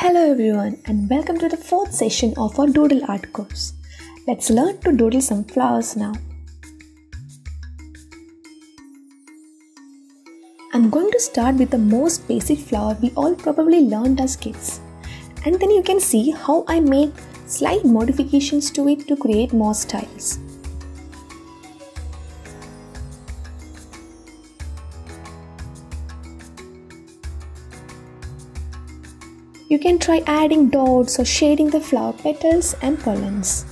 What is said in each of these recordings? Hello everyone and welcome to the fourth session of our doodle art course. Let's learn to doodle some flowers now. I'm going to start with the most basic flower we all probably learned as kids. And then you can see how I made slight modifications to it to create more styles. You can try adding dots or shading the flower petals and pollens.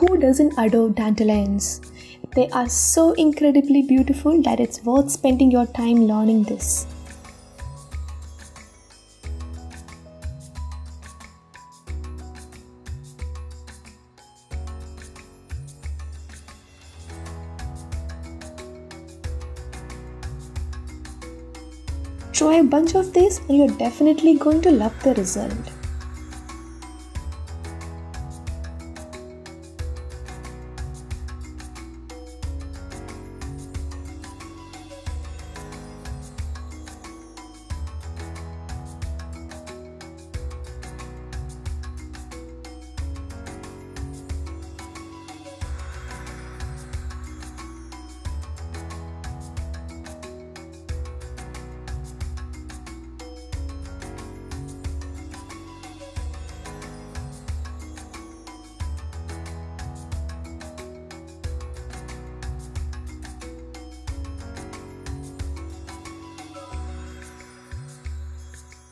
Who doesn't adore dandelions? They are so incredibly beautiful that it's worth spending your time learning this. Try a bunch of these and you're definitely going to love the result.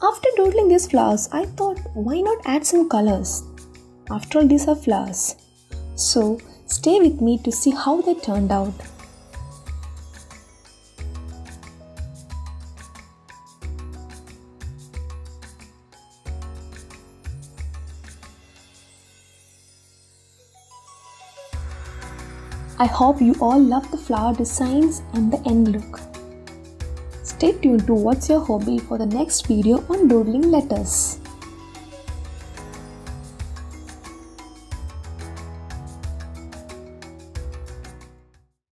After doodling these flowers, I thought, why not add some colors? After all, these are flowers. So, stay with me to see how they turned out. I hope you all love the flower designs and the end look. Stay tuned to What's Your Hobby for the next video on doodling letters.